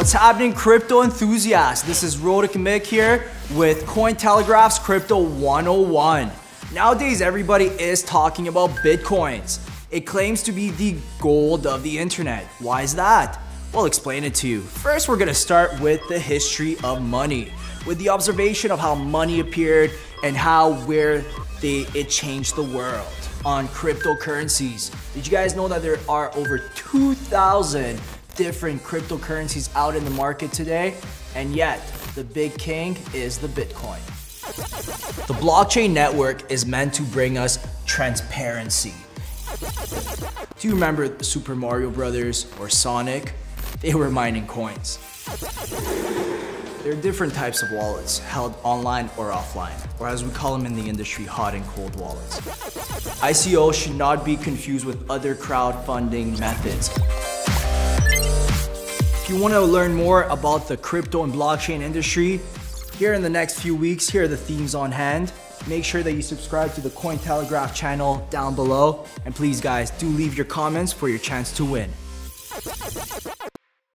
What's happening, crypto enthusiasts? This is Rodek Mick here with Cointelegraph's Crypto 101. Nowadays, everybody is talking about Bitcoins. It claims to be the gold of the internet. Why is that? We'll explain it to you. First, we're gonna start with the history of money, with the observation of how money appeared and how it changed the world on cryptocurrencies. Did you guys know that there are over 2,000 different cryptocurrencies out in the market today? And yet, the big king is the Bitcoin. The blockchain network is meant to bring us transparency. Do you remember Super Mario Brothers or Sonic? They were mining coins. There are different types of wallets, held online or offline, or as we call them in the industry, hot and cold wallets. ICOs should not be confused with other crowdfunding methods. If you want to learn more about the crypto and blockchain industry, here in the next few weeks, here are the themes on hand. Make sure that you subscribe to the Cointelegraph channel down below. And please guys, do leave your comments for your chance to win.